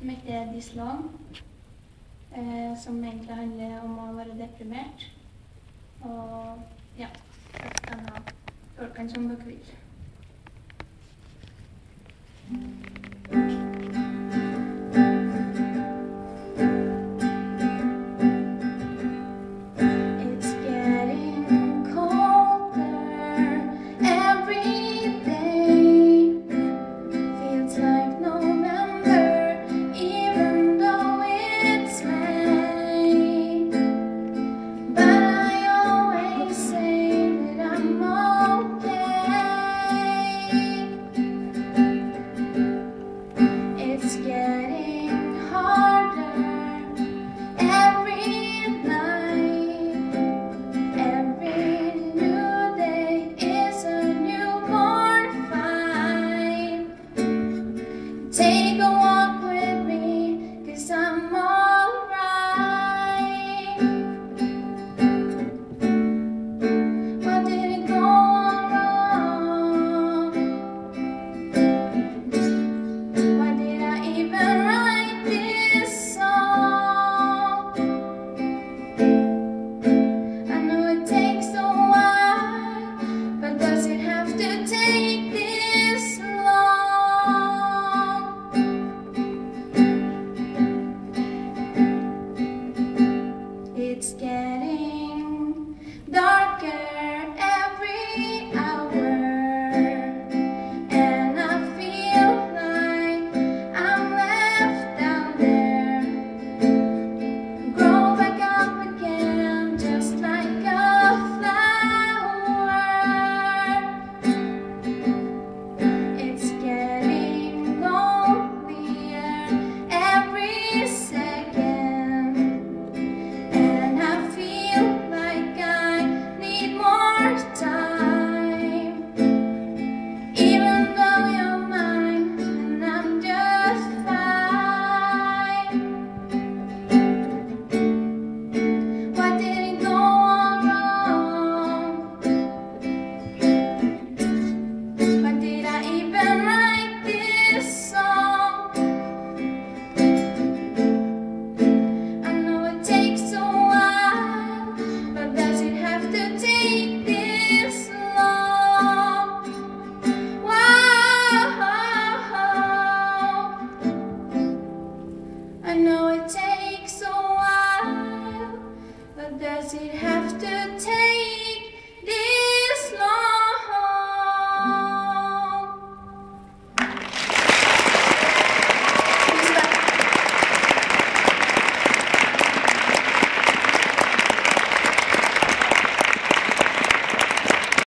som heter Dislan, som egentlig handler om å være deprimert. Og ja, dere kan ha tolken som dere vil. It's getting